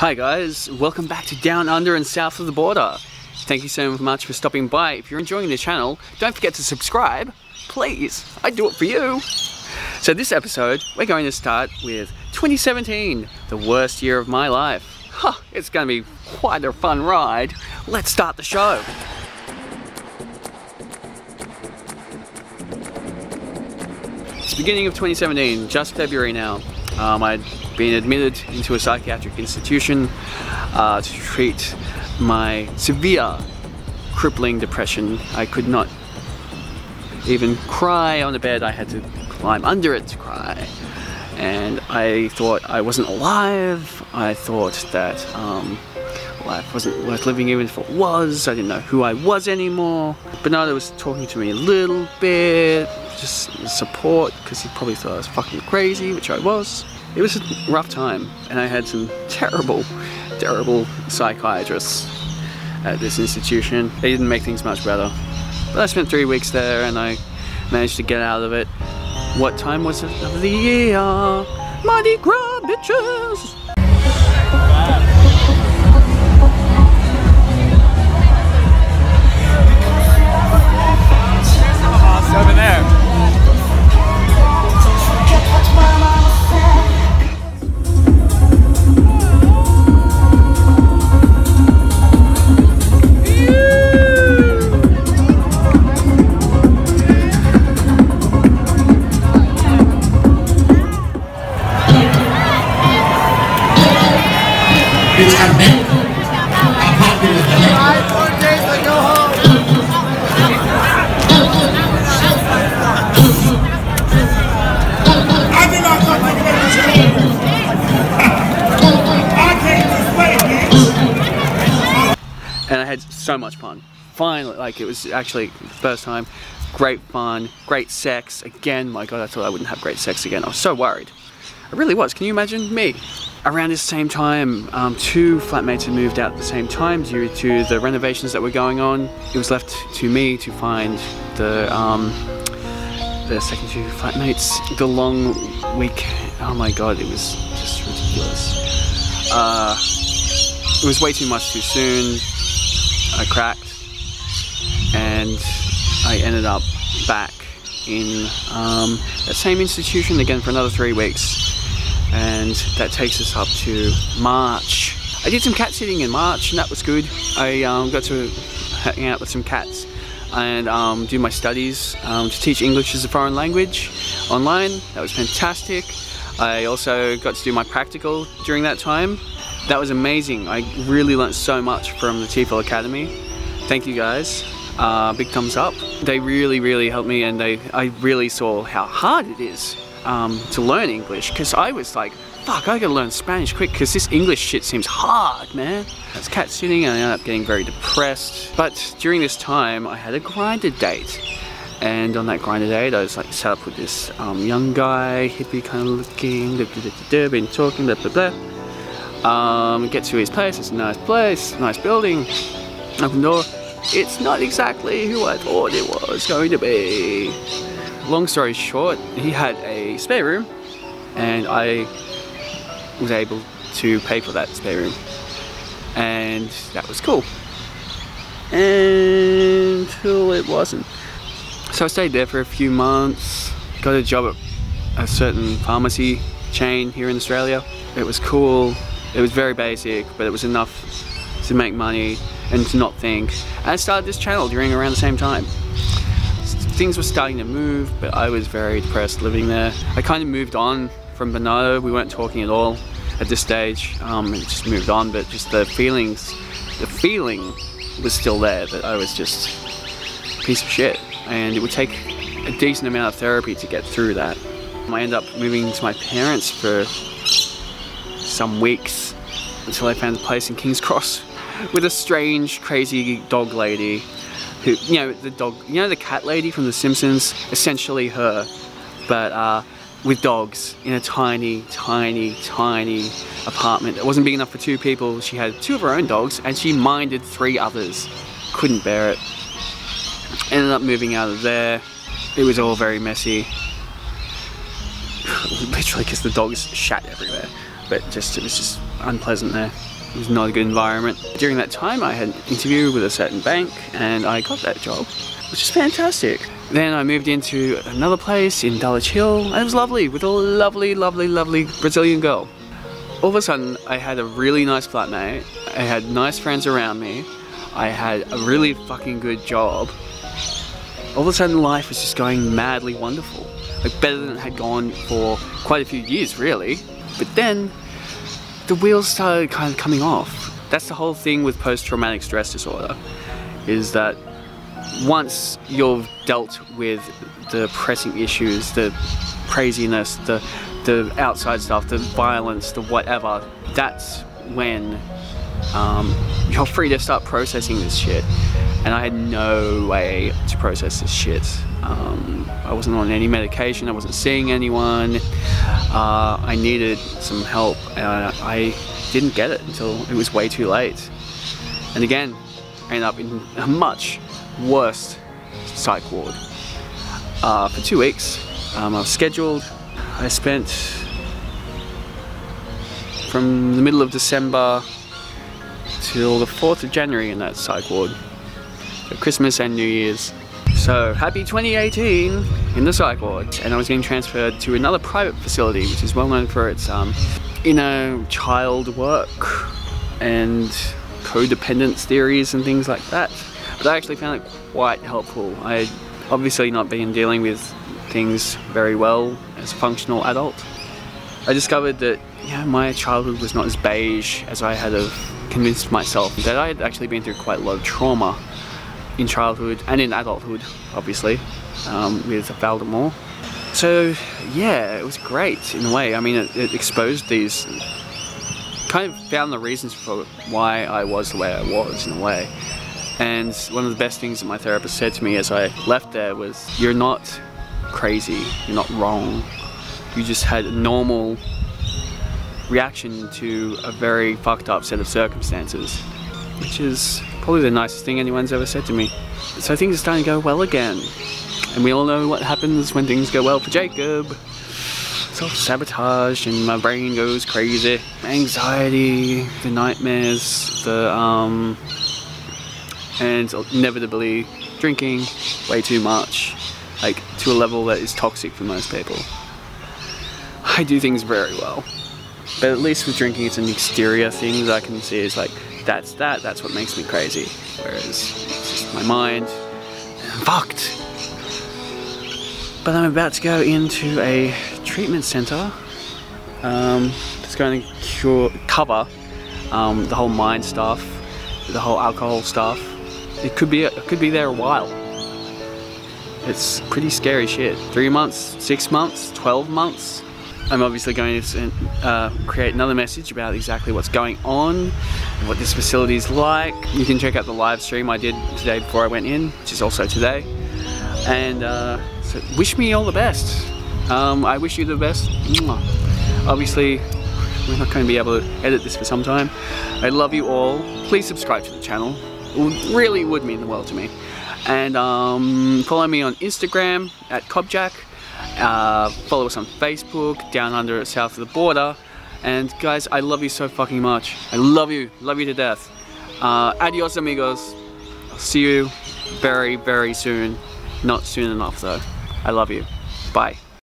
Hi guys, welcome back to Down Under and South of the Border. Thank you so much for stopping by. If you're enjoying the channel, don't forget to subscribe, please. I do it for you. So this episode, we're going to start with 2017, the worst year of my life. Huh, it's gonna be quite a fun ride. Let's start the show. It's the beginning of 2017, just February now. I'd been admitted into a psychiatric institution to treat my severe crippling depression. I could not even cry on the bed. I had to climb under it to cry. And I thought I wasn't alive. I thought that life wasn't worth living, even if it was. I didn't know who I was anymore. Bernardo was talking to me a little bit, just support, because he probably thought I was fucking crazy, which I was. It was a rough time, and I had some terrible, terrible psychiatrists at this institution. They didn't make things much better. But I spent 3 weeks there, and I managed to get out of it. What time was it of the year? Mardi Gras, bitches! Over there. So much fun. Finally, like, it was actually the first time. Great fun, great sex. Again, my God, I thought I wouldn't have great sex again. I was so worried. I really was. Can you imagine me? Around this same time, two flatmates had moved out at the same time due to the renovations that were going on. It was left to me to find the second two flatmates. The long week. Oh my God, it was just ridiculous. It was way too much too soon. I cracked, and I ended up back in that same institution again for another 3 weeks, and that takes us up to March. I did some cat sitting in March, and that was good. I got to hang out with some cats and do my studies to teach English as a foreign language online. That was fantastic. I also got to do my practical during that time. That was amazing. I really learned so much from the TFL Academy. Thank you guys. Big thumbs up. They really, really helped me, and I really saw how hard it is to learn English, because I was like, fuck, I gotta learn Spanish quick, because this English shit seems hard, man. I was cat sitting, and I ended up getting very depressed. But during this time, I had a Grinder date. And on that Grinder date, I was like set up with this young guy, hippie kind of looking, been talking, blah, blah, blah. Get to his place, it's a nice place, nice building, open door. It's not exactly who I thought it was going to be. Long story short, he had a spare room, and I was able to pay for that spare room, and that was cool, until it wasn't. So I stayed there for a few months, got a job at a certain pharmacy chain here in Australia. It was cool. It was very basic, but it was enough to make money and to not think. And I started this channel during around the same time. Things were starting to move, but I was very depressed living there. I kind of moved on from Bernardo. We weren't talking at all at this stage. It just moved on, but just the feeling was still there that I was just a piece of shit. And it would take a decent amount of therapy to get through that. I ended up moving to my parents for some weeks until I found a place in King's Cross with a strange, crazy dog lady who, you know, the cat lady from The Simpsons, essentially her, but with dogs in a tiny, tiny, tiny apartment. It wasn't big enough for two people. She had two of her own dogs, and she minded three others. Couldn't bear it. Ended up moving out of there. It was all very messy. Literally, because the dogs shat everywhere. But just, it was just unpleasant there. It was not a good environment. During that time I had an interview with a certain bank and I got that job, which is fantastic. Then I moved into another place in Dulwich Hill. It was lovely with a lovely, lovely, lovely Brazilian girl. All of a sudden I had a really nice flatmate, I had nice friends around me, I had a really fucking good job. All of a sudden life was just going madly wonderful. Like better than it had gone for quite a few years really. But then the wheels started kind of coming off. That's the whole thing with post-traumatic stress disorder, is that once you've dealt with the pressing issues, the craziness, the outside stuff, the violence, the whatever, that's when you're free to start processing this shit. And I had no way to process this shit. I wasn't on any medication, I wasn't seeing anyone. I needed some help and I didn't get it until it was way too late. And again, I ended up in a much worse psych ward. For 2 weeks, I was scheduled. I spent from the middle of December till the 4th of January in that psych ward. Christmas and New Year's. So happy 2018 in the psych ward. And I was getting transferred to another private facility which is well known for its inner child work and codependence theories and things like that. But I actually found it quite helpful. I had obviously not been dealing with things very well as a functional adult. I discovered that my childhood was not as beige as I had convinced myself, that I had actually been through quite a lot of trauma in childhood and in adulthood, obviously, with Voldemort. So yeah, it was great in a way. I mean, it exposed these, kind of found the reasons for why I was the way I was in a way. And one of the best things that my therapist said to me as I left there was, you're not crazy, you're not wrong. You just had a normal reaction to a very fucked up set of circumstances, which is probably the nicest thing anyone's ever said to me. So things are starting to go well again. And we all know what happens when things go well for Jacob. Self-sabotage and my brain goes crazy. Anxiety, the nightmares, and inevitably drinking way too much, like to a level that is toxic for most people. I do things very well. But at least with drinking it's an exterior thing that I can see is like, that's what makes me crazy. Whereas it's just my mind, I'm fucked. But I'm about to go into a treatment center that's going to cover the whole mind stuff, the whole alcohol stuff. It could be there a while. It's pretty scary shit. 3 months, 6 months, 12 months. I'm obviously going to create another message about exactly what's going on, what this facility is like. You can check out the live stream I did today before I went in, which is also today. And so wish me all the best. I wish you the best. Obviously, we're not going to be able to edit this for some time. I love you all. Please subscribe to the channel. It really would mean the world to me. And follow me on Instagram at KOBJAC. Follow us on Facebook, Down Under and South of the Border. And guys, I love you so fucking much. I love you to death. Adios amigos. I'll see you very, very soon. Not soon enough though. I love you. Bye.